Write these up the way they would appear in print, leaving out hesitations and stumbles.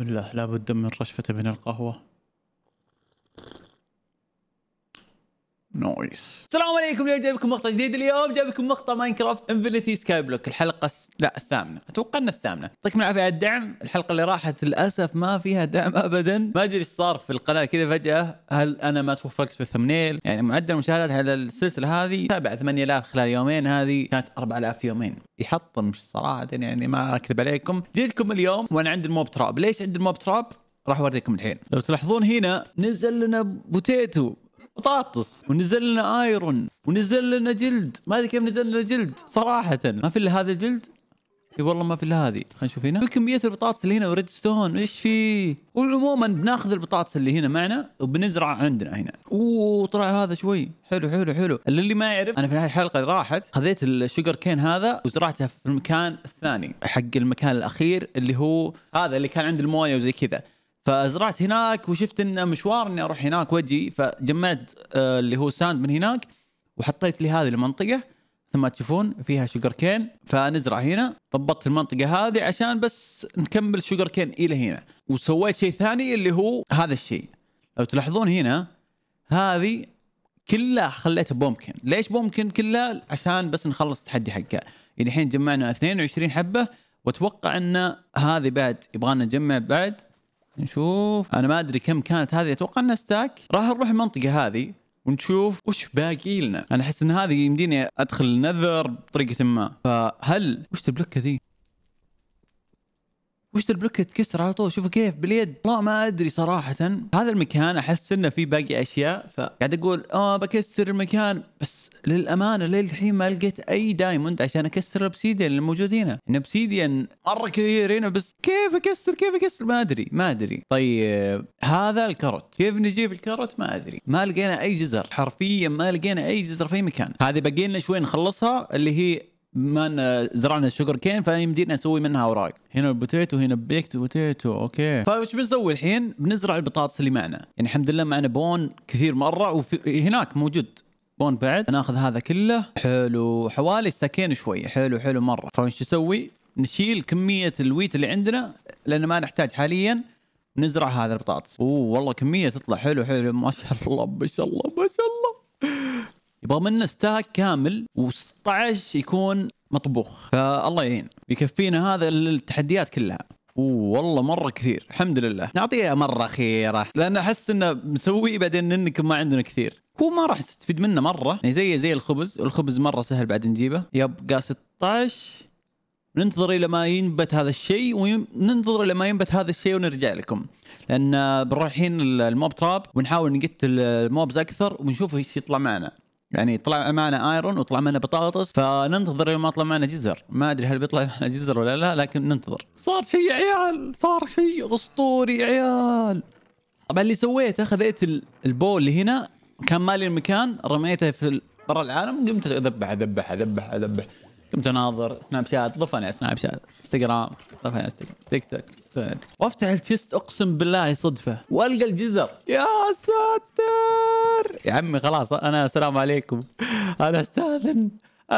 بالله لابد من رشفة من القهوة. نايس. السلام عليكم. اليوم جايبكم مقطع جديد. اليوم جايبكم مقطع ماينكرافت انفينيتي سكاي بلوك الحلقه الثامنه، اتوقع ان الثامنه. يعطيكم العافيه على الدعم. الحلقه اللي راحت للاسف ما فيها دعم ابدا، ما ادري ايش صار في القناه كذا فجاه. هل انا ما توفقت في الثمنيل؟ يعني معدل المشاهدات على السلسله هذه تابع 8000 خلال يومين، هذه كانت 4000 في يومين. يحطم صراحه، يعني ما اكذب عليكم. جيتكم اليوم وانا عندي الموب تراب. ليش عندي الموب تراب؟ راح اوريكم الحين. لو تلاحظون هنا نزل لنا بوتيتو بطاطس، ونزل لنا ايرون، ونزل لنا جلد. ما ادري كيف نزل لنا جلد صراحه. ما في الا هذا الجلد، اي والله ما في الا هذه. خلينا نشوف هنا كميه البطاطس اللي هنا، وريد ستون، ايش في. وعموما بناخذ البطاطس اللي هنا معنا وبنزرعها عندنا هنا. اوه طلع هذا شوي حلو حلو حلو. اللي ما يعرف، انا في نهايه الحلقه اللي راحت خذيت الشجر كين هذا وزرعته في المكان الثاني حق المكان الاخير اللي هو هذا اللي كان عند المويه وزي كذا. فزرعت هناك وشفت ان مشوار اني اروح هناك واجي، فجمعت اللي هو ساند من هناك وحطيت لي هذه المنطقه مثل ما تشوفون فيها شجر كين. فنزرع هنا، ضبطت المنطقه هذه عشان بس نكمل شجر كين الى هنا. وسويت شيء ثاني اللي هو هذا الشيء، لو تلاحظون هنا هذه كلها خليتها بومكن. ليش بومكن كلها؟ عشان بس نخلص التحدي حقه. يعني الحين جمعنا 22 حبه، واتوقع ان هذه بعد يبغانا نجمع بعد. نشوف انا ما ادري كم كانت هذه، اتوقع انها ستاك. راح نروح المنطقه هذه ونشوف وش باقي لنا. انا احس ان هذه يمديني ادخل النذر بطريقه ما. فهل وش البلوكه ذي؟ وش البلوكه تكسر على طول؟ شوفوا كيف باليد. والله ما ادري صراحه. هذا المكان احس انه فيه باقي اشياء، فقاعد اقول بكسر المكان، بس للامانه للحين ما لقيت اي دايموند عشان اكسر الابسيديان اللي موجودين هنا. الابسيديان مره كثيرين، بس كيف اكسر كيف اكسر؟ ما ادري. طيب هذا الكروت، كيف نجيب الكروت؟ ما ادري. ما لقينا اي جزر، حرفيا ما لقينا اي جزر في مكان. هذه باقي لنا شوي نخلصها، اللي هي ما زرعنا الشجر كين فيمدينا نسوي منها اوراق. هنا البوتيتو، هنا بيكت بوتيتو. اوكي، فايش بنسوي الحين؟ بنزرع البطاطس اللي معنا. يعني الحمد لله معنا بون كثير مره، وهناك موجود بون بعد. ناخذ هذا كله، حلو، حوالي ساكين شوي، حلو حلو مره. فايش نسوي؟ نشيل كميه الويت اللي عندنا لان ما نحتاج حاليا، نزرع هذا البطاطس. اوه والله كميه تطلع حلو حلو، ما شاء الله ما شاء الله ما شاء الله. يبغى منا ستاك كامل و16 يكون مطبوخ، فالله يعين. يكفينا هذا التحديات كلها. اوه والله مره كثير، الحمد لله. نعطيها مره اخيره، لان احس انه بنسويه بعدين انكم ما عندنا كثير. هو ما راح تستفيد منه مره، يعني زي الخبز. الخبز مره سهل بعد نجيبه. يبقى 16، ننتظر الى ما ينبت هذا الشيء، وننتظر الى ما ينبت هذا الشيء ونرجع لكم. لان بنروح الحين الموب تراب ونحاول نقتل الموبز اكثر ونشوف ايش يطلع معنا. يعني طلع معنا ايرون وطلع معنا بطاطس، فننتظر لما يطلع معنا جزر. ما ادري هل بيطلع معنا جزر ولا لا، لكن ننتظر. صار شيء يا عيال، صار شيء اسطوري يا عيال. طبعا اللي سويته خذيت البول اللي هنا، كان مالي المكان، رميته في برا العالم، قمت اذبح اذبح اذبح اذبح. قمت اناظر سناب شات، ضفني على سناب شات، انستغرام ضفني على انستغرام، تيك توك، وافتح التشيست اقسم بالله صدفه والقى الجزر. يا ساتر يا عمي، خلاص انا السلام عليكم، انا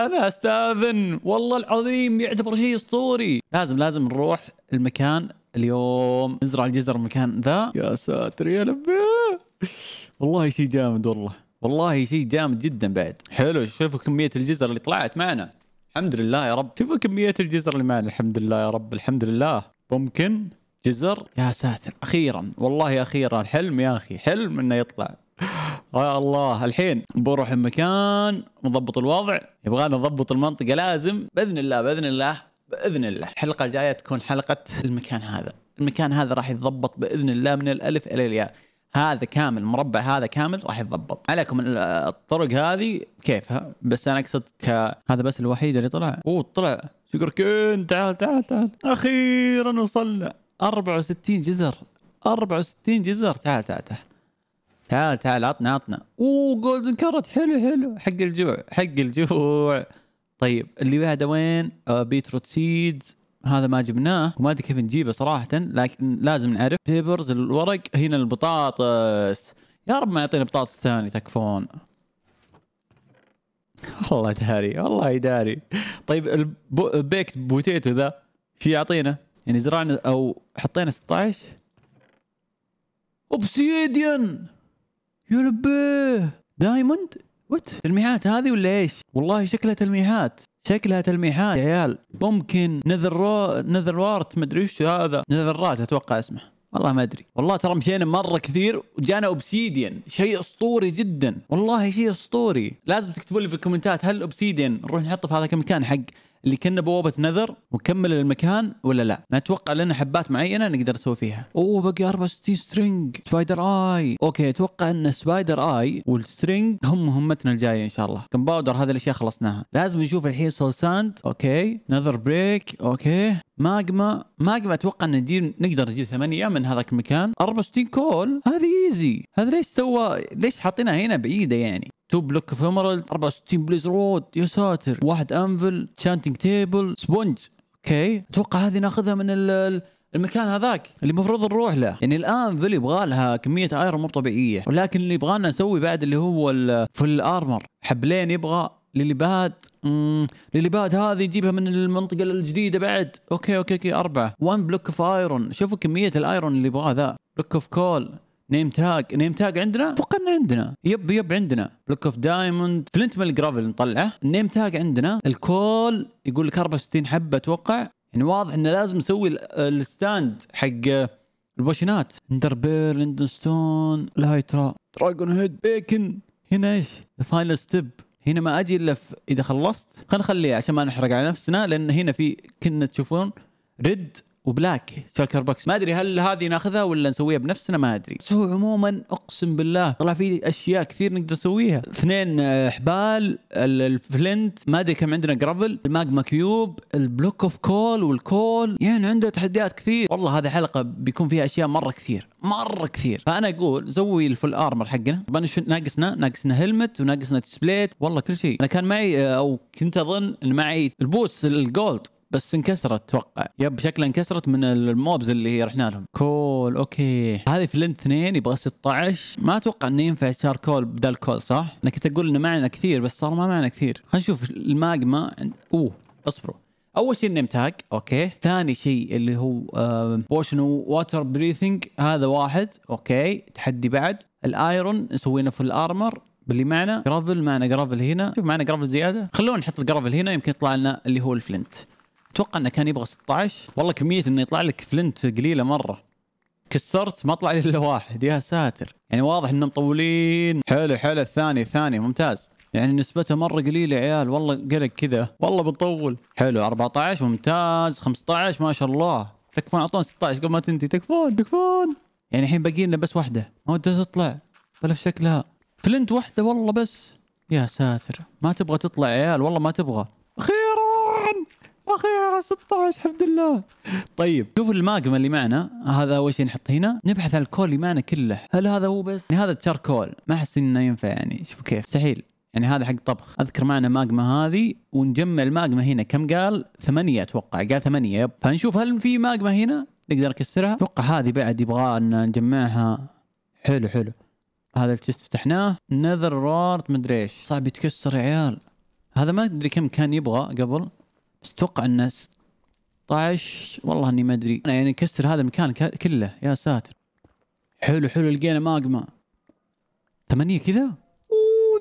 استاذن والله العظيم. يعتبر شيء اسطوري. لازم نروح المكان اليوم، نزرع الجزر المكان ذا. يا ساتر يا لبيه، والله شيء جامد، والله شيء جامد جدا بعد. حلو، شوفوا كميه الجزر اللي طلعت معنا، الحمد لله يا رب. شوفوا كمية الجزر اللي معنا، الحمد لله يا رب، الحمد لله. ممكن جزر، يا ساتر أخيرا، والله أخيرا. حلم يا أخي، حلم إنه يطلع. يا الله. الحين بروح المكان ونضبط الوضع، يبغانا نضبط المنطقة لازم، بإذن الله بإذن الله بإذن الله. الحلقة الجاية تكون حلقة المكان هذا. المكان هذا راح يتضبط بإذن الله من الألف إلى الياء. هذا كامل، مربع هذا كامل راح يتضبط عليكم. الطرق هذه كيفها، بس انا اقصد هذا بس الوحيد اللي طلع. اوه طلع شكر كين. تعال تعال تعال، اخيرا وصلنا 64 جزر، 64 جزر. تعال تعال تعال تعال تعال، عطنا. اوه جولدن كارت، حلو حلو، حق الجوع حق الجوع. طيب اللي بعده وين؟ بيتروت سيدز، هذا ما جبناه وما ادري كيف نجيبه صراحه، لكن لازم نعرف. بيبرز الورق هنا، البطاطس. يا رب ما يعطينا بطاطس ثاني، تكفون والله. يداري والله يداري. طيب البيكت بوتيتو ذا شو يعطينا؟ يعني زرعنا او حطينا 16 اوبسيديان. يا ربي دايموند وات تلميحات هذه ولا ايش؟ والله شكلها تلميحات، شكلها تلميحات يا عيال. ممكن نذر وارت مدري وش هذا، نذرات اتوقع اسمه، والله ما ادري. والله ترى مشينا مره كثير وجانا اوبسيديان، شيء اسطوري جدا، والله شيء اسطوري. لازم تكتبوا لي في الكومنتات هل اوبسيديان نروح نحطه في هذا المكان حق اللي كنا بوابه نذر ونكمل المكان ولا لا؟ نتوقع لنا حبات معينه نقدر نسوي فيها. اوه باقي 64 سترينج سبايدر اي. اوكي اتوقع ان سبايدر اي والسترينج هم مهمتنا الجايه ان شاء الله. كم باودر هذه الاشياء خلصناها. لازم نشوف الحين سو ساند، اوكي، نذر بريك، اوكي، ماجما. ماجما اتوقع ان نقدر نجيب 8 من هذاك المكان. 64 كول هذه ايزي. هذا ليش حاطينها هنا بعيده يعني؟ 2 بلوك اوف اميرالد، 64 بليز رود، يا ساتر، 1 انفل، تشانتنج تيبل، سبونج، اوكي، اتوقع هذه ناخذها من المكان هذاك اللي المفروض نروح له، يعني الانفل يبغى لها كميه ايرون مو طبيعيه، ولكن اللي يبغانا نسوي بعد اللي هو في الارمر، حبلين يبغى للي بعد، للي بعد هذه نجيبها من المنطقه الجديده بعد، اوكي اوكي اوكي 4، 1 بلوك اوف ايرون، شوفوا كميه الايرون اللي يبغاه ذا، بلوك اوف كول، نيم تاج، نيم تاج عندنا؟ اتوقع انه عندنا، يب عندنا، بلوك اوف دايموند، فلنت من الجرافل نطلعه، النيم تاج عندنا، الكول يقول لك 64 حبه اتوقع، يعني واضح انه لازم نسوي الستاند حق البوشنات، اندربير، لندنستون، لايترا، دراجون هيد، بيكن، هنا ايش؟ فاينل ستيب، هنا ما اجي الا اذا خلصت، خلينا نخليه عشان ما نحرق على نفسنا، لان هنا في كنا تشوفون ريد وبلاك شالكر بوكس. ما ادري هل هذه ناخذها ولا نسويها بنفسنا، ما ادري. بس هو عموما اقسم بالله طلع في اشياء كثير نقدر نسويها. 2 حبال، الفلنت، ما ادري كم عندنا جرافل، الماجما كيوب، البلوك اوف كول والكول، يعني عنده تحديات كثير. والله هذه حلقه بيكون فيها اشياء مره كثير مره كثير. فانا اقول زوي الفل ارمر حقنا. طبعا شو ناقصنا؟ ناقصنا هلمت وناقصنا تسبليت، والله كل شيء. انا كان معي او كنت اظن ان معي البوتس الجولد بس انكسرت اتوقع، يب شكلها انكسرت من الموبز اللي رحنا لهم. كول اوكي، هذه فلنت 2 يبغى 16، ما اتوقع انه ينفع صار كول بدل كول صح؟ انا كنت اقول انه معنا كثير بس صار ما معنا كثير. خلينا نشوف الماجما اوه اصبروا. اول شيء النيم تاج، اوكي، ثاني شيء اللي هو بوشن ووتر بريثنج، هذا واحد، اوكي، تحدي بعد، الايرون نسوينا في الارمر باللي معنا، جرافل، معنا جرافل هنا، شوف معنا جرافل زياده، خلونا نحط الجرافل هنا يمكن يطلع لنا اللي هو الفلنت. اتوقع انه كان يبغى 16، والله كميه انه يطلع لك فلنت قليله مره. كسرت ما طلع لي الا واحد، يا ساتر، يعني واضح انهم مطولين. حلو حلو، الثاني ممتاز، يعني نسبته مره قليله يا عيال، والله قلق كذا، والله بنطول. حلو 14 ممتاز، 15 ما شاء الله، تكفون اعطونا 16 قبل ما تنتهي، تكفون. يعني الحين باقي لنا بس واحده، ما ودها تطلع بلا شكلها، فلنت واحده والله بس، يا ساتر، ما تبغى تطلع يا عيال، والله ما تبغى. اخيرا 16 الحمد لله. طيب شوف الماجما اللي معنا، هذا اول شيء نحط هنا، نبحث عن الكول اللي معنا كله، هل هذا هو بس؟ يعني هذا التشاركول ما احس انه ينفع، يعني شوفوا كيف مستحيل، يعني هذا حق طبخ. اذكر معنا ماجما هذه ونجمع الماجما هنا، كم قال؟ 8 اتوقع، قال 8 يب. فنشوف هل في ماجما هنا نقدر نكسرها، اتوقع هذه بعد يبغى ان نجمعها. حلو حلو، هذا الشيست فتحناه، نذر رارت مدري ايش، صعب يتكسر يا عيال، هذا ما ادري كم كان يبغى قبل بس اتوقع انه 16، والله اني ما ادري، يعني نكسر هذا المكان كله، يا ساتر. حلو حلو، لقينا ماجما 8 كذا، اوه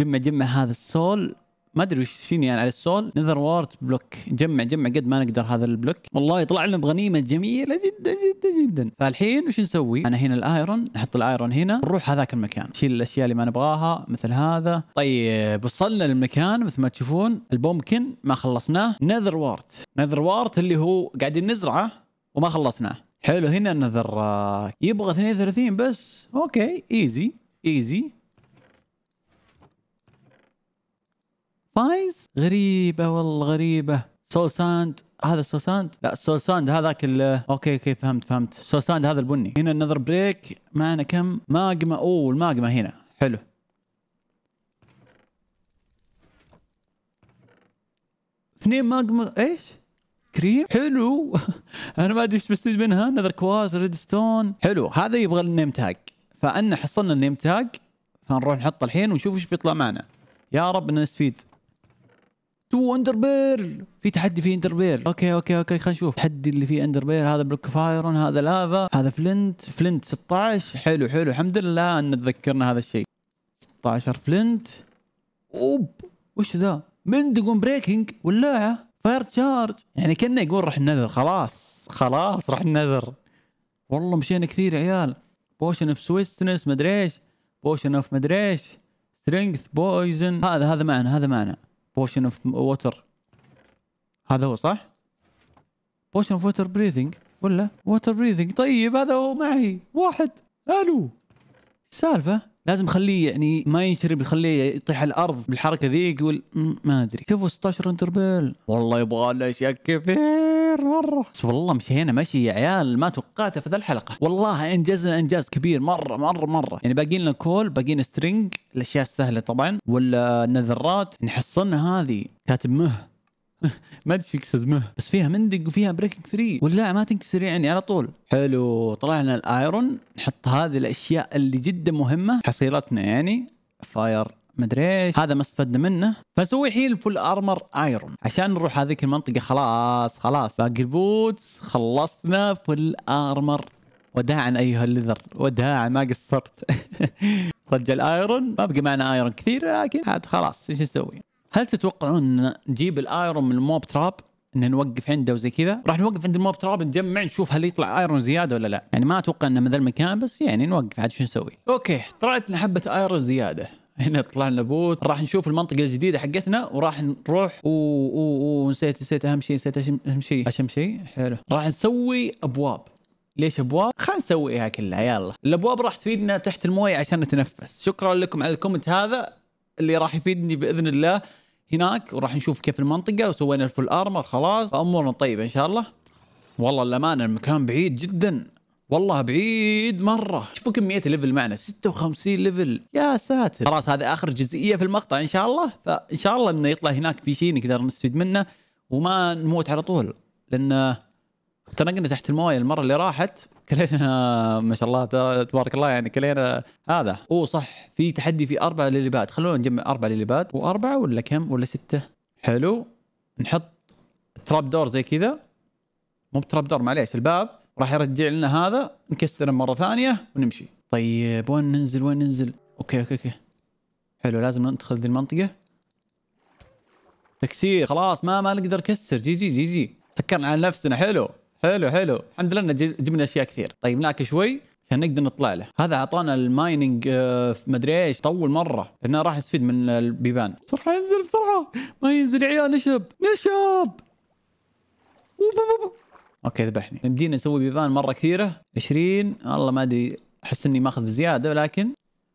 8، جمع هذا السول، ما ادري وش فيني يعني على السول، نذر وارت بلوك، جمع قد ما نقدر هذا البلوك، والله يطلع لنا بغنيمه جميله جدا جدا جدا. فالحين وش نسوي؟ انا هنا الايرون، نحط الايرون هنا، نروح هذاك المكان، نشيل الاشياء اللي ما نبغاها مثل هذا. طيب وصلنا للمكان مثل ما تشوفون، البومكن ما خلصناه، نذر وارت اللي هو قاعدين نزرعه وما خلصناه. حلو، هنا نذر يبغى 32 بس، اوكي ايزي ايزي. فايز غريبة والله غريبة. سوساند، هذا السوساند؟ لا سوساند هذاك اوكي فهمت. سوساند هذا البني. هنا النذر بريك معنا كم؟ ماجما، اوه الماجما هنا، حلو. اثنين ماجما ايش؟ كريم؟ حلو. انا ما ادري ايش بستفيد منها، نذر كواز، ريدستون، حلو، هذا يبغى النيم تاج، فانا حصلنا النيم تاج، فنروح نحطه الحين ونشوف ايش بيطلع معنا. يا رب انه نستفيد. تو اندر بيرل، في تحدي في اندر بيرل. اوكي اوكي اوكي خلينا نشوف التحدي اللي فيه اندر بيرل. هذا بلوك فايرون، هذا لافا، هذا فلنت. فلنت 16، حلو حلو، الحمد لله ان تذكرنا هذا الشيء. 16 فلنت. اوب وش ذا؟ مندق بريكنج، ولاعه، فاير تشارج. يعني كنا يقول راح ننذر، خلاص خلاص راح ننذر. والله مشينا كثير يا عيال. بوشن اوف سويستنس مدري ايش، بوشن اوف مدري ايش، سترينث بويزن. هذا معنا، هذا معنا بوشن اوف ووتر، هذا هو صح؟ بوشن اوف ووتر بريثنج ولا ووتر بريثنج. طيب هذا هو معي واحد. الو السالفه؟ لازم خليه يعني ما ينشرب، خليه يطيح على الارض بالحركه ذي. يقول ما ادري. شوفوا 16 انتربيل، والله يبغى لنا اشياء كثير مره. بس والله مشينا مشي يا عيال ما توقعته في ذا الحلقه، والله انجزنا انجاز كبير مره مره مره. يعني باقي لنا كول، باقي لنا سترينج، الاشياء السهله طبعا، ولا نذرات نحصلنا. هذه كاتب مه ما ادري ايش يقصد مه، بس فيها مندق وفيها بريكنج 3 ولا ما تنكسر يعني على طول. حلو، طلعنا الايرون، نحط هذه الاشياء اللي جدا مهمه حصيلتنا يعني. فاير مدري ايش، هذا ما استفدنا منه، فنسوي حيل فول ارمر ايرون عشان نروح هذيك المنطقه. خلاص خلاص باقي البوتس، خلصنا فول ارمر. وداعا ايها اللذر، وداعا ما قصرت. رجع الايرون، ما بقى معنا ايرون كثير، لكن عاد خلاص ايش نسوي؟ هل تتوقعون ان نجيب الايرون من الموب تراب، ان نوقف عنده وزي كذا؟ راح نوقف عند الموب تراب، نجمع نشوف هل يطلع ايرون زياده ولا لا. يعني ما اتوقع انه من ذا المكان، بس يعني نوقف عاد شو نسوي. اوكي طلعت لنا حبه ايرون زياده، هنا طلع لنا بوت. راح نشوف المنطقه الجديده حقتنا، وراح نروح نسيت اهم شيء. حلو، راح نسوي ابواب. ليش ابواب؟ خلينا نسويها كلها يلا. الابواب راح تفيدنا تحت المويه عشان نتنفس. شكرا لكم على الكومنت هذا اللي راح يفيدني باذن الله هناك، وراح نشوف كيف المنطقه. وسوينا الفول ارمر خلاص، امورنا طيبه ان شاء الله. والله الامانه المكان بعيد جدا، والله بعيد مره. شوفوا كميه ليفل معنا، 56 ليفل يا ساتر. خلاص هذا اخر جزئيه في المقطع ان شاء الله، فان شاء الله انه يطلع هناك في شيء نقدر نستفيد منه وما نموت على طول، لان اختنقنا تحت المويه المره اللي راحت. كلينا ما شاء الله تبارك الله، يعني كلينا هذا. اوه صح، في تحدي في 4 لليبات، خلونا نجمع 4 لليبات. و4 ولا كم ولا 6؟ حلو، نحط تراب دور زي كذا، مو بتراب دور معليش، الباب راح يرجع لنا هذا، نكسره مره ثانيه ونمشي. طيب وين ننزل وين ننزل؟ اوكي اوكي اوكي حلو، لازم ندخل ذي المنطقه. تكسير خلاص، ما نقدر نكسر. جي جي جي جي، سكرنا على نفسنا. حلو حلو حلو، الحمد لله جبنا اشياء كثير. طيب ناكل شوي عشان نقدر نطلع له. هذا اعطانا المايننج مدري ايش، طول مره لانه راح نستفيد من البيبان. بسرعه ينزل، بسرعه ما ينزل يا عيال. نشب. اوكي ذبحني. بدينا نسوي بيبان مره كثيره، 20 والله ما ادري، احس اني ماخذ بزياده، ولكن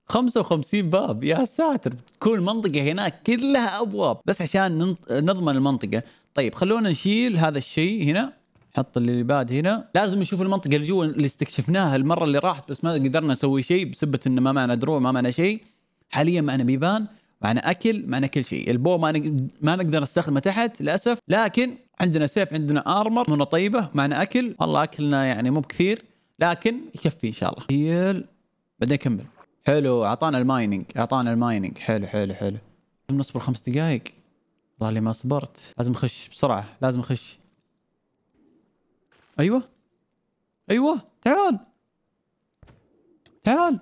55 باب يا ساتر. تكون المنطقه هناك كلها ابواب بس عشان نضمن المنطقه. طيب خلونا نشيل هذا الشيء هنا، حط اللي بعد هنا. لازم نشوف المنطقه اللي جوا اللي استكشفناها المره اللي راحت، بس ما قدرنا نسوي شيء بسبه ان ما معنا دروع، ما معنا شيء. حاليا معنا بيبان، معنا اكل، معنا كل شيء. البو ما نقدر نستخدمه تحت للاسف، لكن عندنا سيف، عندنا ارمر، منه طيبه، معنا اكل. والله اكلنا يعني مو بكثير لكن يكفي ان شاء الله. هيل بعدين كمل. حلو، اعطانا المايننج، اعطانا المايننج. حلو حلو حلو، لازم نصبر 5 دقائق. والله ما صبرت. لازم اخش بسرعه، لازم اخش. ايوه ايوه، تعال تعال.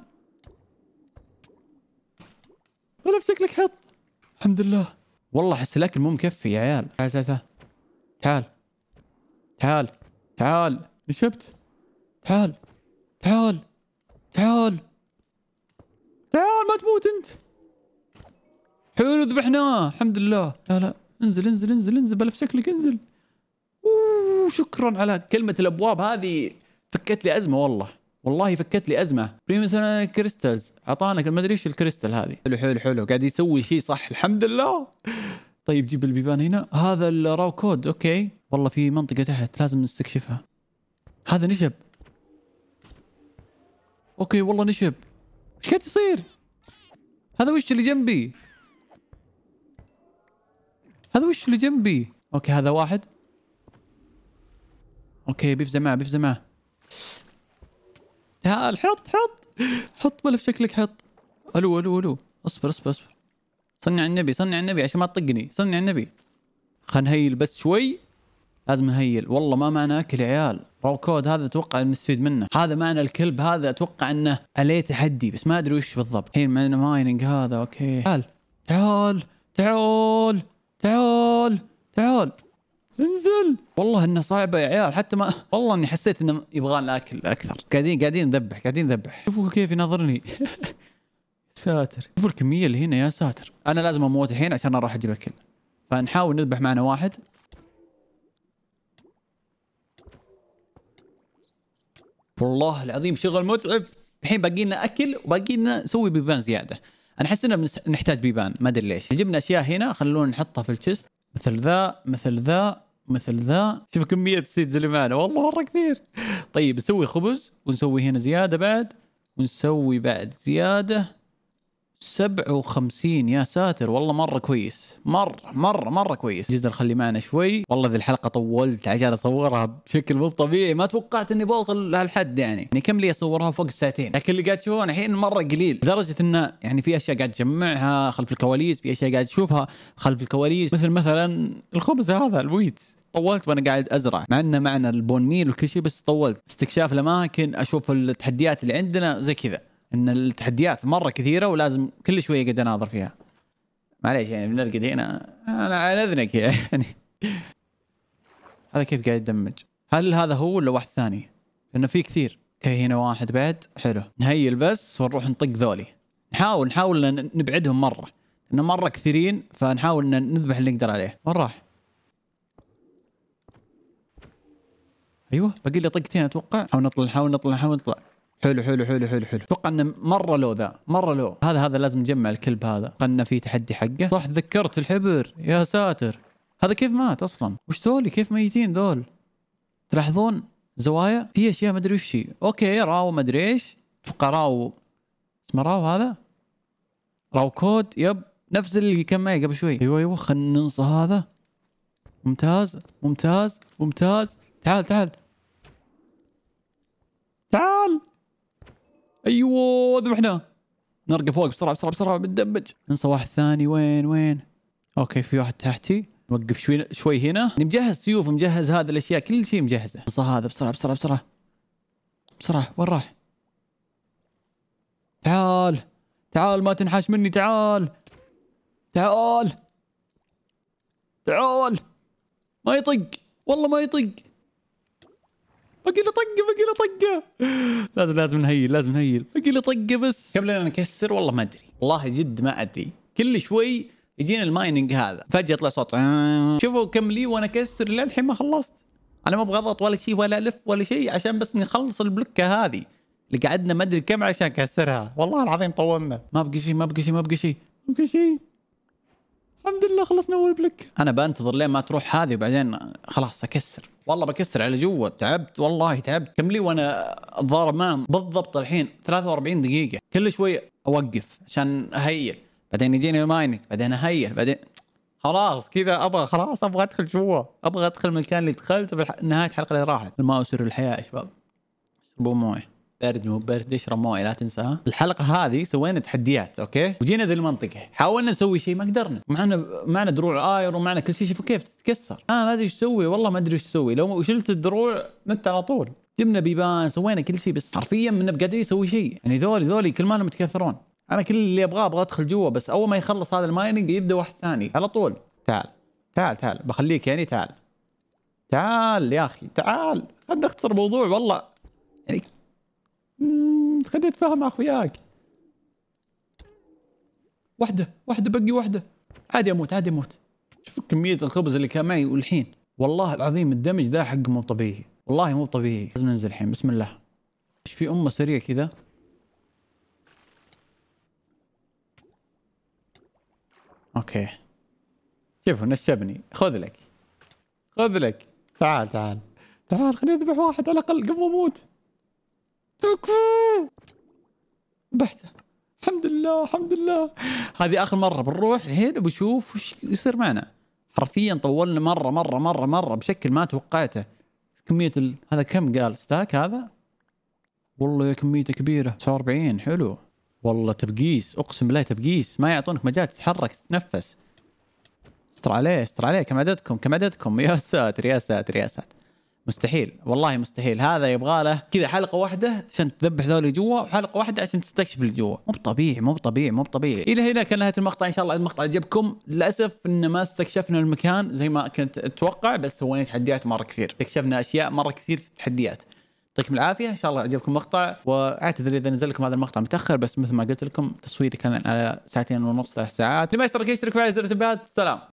ولا في شكلك حط. الحمد لله، والله احس الاكل مو مكفي يا عيال. تعال تعال تعال تعال تعال تعال، نشبت. تعال تعال تعال تعال، ما تموت انت. حلو ذبحناه الحمد لله. لا لا انزل انزل انزل انزل، بلا في شكلك انزل. شكرا على كلمة الابواب هذه، فكت لي ازمة والله، والله فكت لي ازمة. بريمسون كريستالز، اعطانا ما ادري ايش الكريستال هذه. حلو حلو حلو، قاعد يسوي شيء صح الحمد لله. طيب جيب البيبان هنا، هذا الراو كود. اوكي والله في منطقة تحت لازم نستكشفها. هذا نشب. اوكي والله نشب. ايش قاعد يصير؟ هذا وش اللي جنبي؟ هذا وش اللي جنبي؟ اوكي هذا واحد. اوكي بيفزع معه بيفزع معه. تعال حط حط حط، بلا في شكلك حط. الو الو الو، اصبر اصبر اصبر، صني على النبي صني على النبي عشان ما تطقني، صني على النبي. خلينا نهيل بس شوي. لازم نهيل. والله ما معنى اكل عيال. راو كود هذا اتوقع ان نستفيد منه. هذا معنى الكلب هذا اتوقع انه عليه تحدي بس ما ادري وش بالضبط. الحين معنا مايننج هذا اوكي. تعال تعال تعال تعال تعال انزل. والله انه صعبه يا عيال حتى ما والله اني حسيت انه يبغالنا اكل اكثر. قاعدين نذبح شوفوا كيف ينظرني. ساتر شوفوا الكميه اللي هنا يا ساتر. انا لازم اموت الحين عشان اروح اجيب اكل. فنحاول نذبح معنا واحد. والله العظيم شغل متعب. الحين باقي لنا اكل وباقي لنا نسوي بيبان زياده. انا احس ان نحتاج بيبان ما ادري ليش. جبنا اشياء هنا خلونا نحطها في الشست مثل ذا مثل ذا مثل ذا. شوف كميه السيدز اللي معنا والله مره كثير. طيب نسوي خبز ونسوي هنا زياده بعد ونسوي بعد زياده 57 يا ساتر. والله مره كويس مره كويس. جزر خلي معنا شوي. والله ذي الحلقه طولت عشان اصورها بشكل مو طبيعي. ما توقعت اني بوصل لهالحد يعني كم لي اصورها فوق الساعتين. لكن اللي قاعد تشوفون الحين مره قليل لدرجه انه يعني في اشياء قاعد تجمعها خلف الكواليس، في اشياء قاعد تشوفها خلف الكواليس مثلا الخبز هذا الويت. طولت وانا قاعد ازرع مع انه معنا البون ميل وكل شيء بس طولت. استكشاف الاماكن اشوف التحديات اللي عندنا زي كذا. ان التحديات مره كثيره ولازم كل شويه قاعد اناظر فيها. معليش يعني بنرقد هنا انا على اذنك يعني. هذا كيف قاعد يدمج؟ هل هذا هو ولا واحد ثاني؟ لانه في كثير. اوكي هنا واحد بعد. حلو نهيل بس ونروح نطق ذولي. نحاول نبعدهم مره لانه مره كثيرين. فنحاول نذبح اللي نقدر عليه. وين راح؟ ايوه باقي لي طقتين اتوقع. نحاول نطلع. حلو حلو حلو حلو حلو. اتوقع انه مره لو ذا مره لو هذا لازم نجمع الكلب هذا. قلنا في تحدي حقه صح. تذكرت الحبر يا ساتر. هذا كيف مات اصلا؟ وش ذولي كيف ميتين ذول؟ تلاحظون زوايا في اشياء ما ادري وش هي. اوكي راو ما ادري ايش اتوقع راو اسمه راو. هذا راو كود يب نفس اللي كان معي قبل شوي. ايوه خلينا ننصى هذا. ممتاز ممتاز ممتاز. تعال تعال تعال. ايوه ذبحناه. نرقى فوق بسرعه بسرعه بندمج. ننسى واحد ثاني. وين اوكي في واحد تحتي. نوقف شوي هنا. مجهز سيوف مجهز هذا الاشياء كل شيء مجهزه. ننسى هذا بسرعه بسرعه. وين راح؟ تعال تعال ما تنحاش مني. تعال تعال تعال. ما يطق والله ما يطق. باقي لي طقه لازم نهيل باقي لي طقه بس. قبل ان نكسر والله ما ادري والله جد ما ادري. كل شوي يجينا المايننج هذا فجاه يطلع صوت. شوفوا كم لي وانا اكسر للحين ما خلصت. انا ما ابغى اضغط ولا شيء ولا الف ولا شيء عشان بس نخلص البلوكه هذه اللي قعدنا ما ادري كم عشان نكسرها. والله العظيم طولنا. ما بقى شيء. الحمد لله خلصنا اول بلوك. انا بنتظر لين ما تروح هذه وبعدين خلاص اكسر. والله بكسر على جوه. تعبت والله تعبت. كم لي وانا اتضارب معهم بالضبط الحين 43 دقيقه. كل شويه اوقف عشان اهيل بعدين يجيني مايننج بعدين اهيل بعدين خلاص كذا ابغى ادخل جوا. ابغى ادخل المكان اللي دخلته نهايه الحلقه اللي راحت. الماء سر الحياه يا شباب. اشربوا مويه بارد مو بارد. اشرب مويه لا تنساها. الحلقه هذه سوينا تحديات اوكي وجينا ذي المنطقه حاولنا نسوي شيء ما قدرنا. معنا دروع اير ومعنا كل شيء. شوفوا كيف تتكسر. ما ادري ايش اسوي والله ما ادري ايش اسوي. لو شلت الدروع مت على طول. جبنا بيبان سوينا كل شيء بس حرفيا ما قادرين نسوي شيء. يعني ذولي كل ما لهم يتكاثرون. انا كل اللي ابغى ادخل جوا بس اول ما يخلص هذا المايننج يبدا واحد ثاني على طول. تعال تعال تعال بخليك يعني تعال يا اخي تعال. خلنا نختصر موضوع والله يعني خليني اتفاهم اخوياك. واحدة بقي واحدة. عادي اموت. شوف كمية الخبز اللي كان معي والحين. والله العظيم الدمج ذا حق مو طبيعي. والله مو طبيعي. لازم ننزل الحين بسم الله. ايش في امه سريع كذا؟ اوكي. شوفوا نشبني. خذ لك. تعال خليني اذبح واحد على الاقل قبل ما اموت. تكفو ذبحته. الحمد لله. هذه اخر مره بنروح هنا بشوف وش يصير معنا. حرفيا طولنا مره بشكل ما توقعته. كميه هذا كم قال ستاك هذا؟ والله كميته كبيره. 49 حلو. والله تبقيس اقسم بالله تبقيس. ما يعطونك مجال تتحرك تتنفس. استر عليه استر عليه. كم عددكم كم عددكم؟ يا ساتر يا ساتر يا ساتر. مستحيل والله مستحيل. هذا يبغى له كذا حلقه واحده عشان تذبح ذول اللي جوا، وحلقه واحده عشان تستكشف اللي جوا. مو بطبيعي مو بطبيعي مو بطبيعي. الى هنا كان نهايه المقطع، ان شاء الله المقطع عجبكم. للاسف ان ما استكشفنا المكان زي ما كنت اتوقع، بس سوينا تحديات مره كثير، استكشفنا اشياء مره كثير في التحديات. يعطيكم العافيه، ان شاء الله عجبكم المقطع، واعتذر اذا نزل لكم هذا المقطع متاخر، بس مثل ما قلت لكم تصويري كان على 2.5 3 ساعات. اللي ما اشترك يشترك فعل زر التنبيهات. سلام.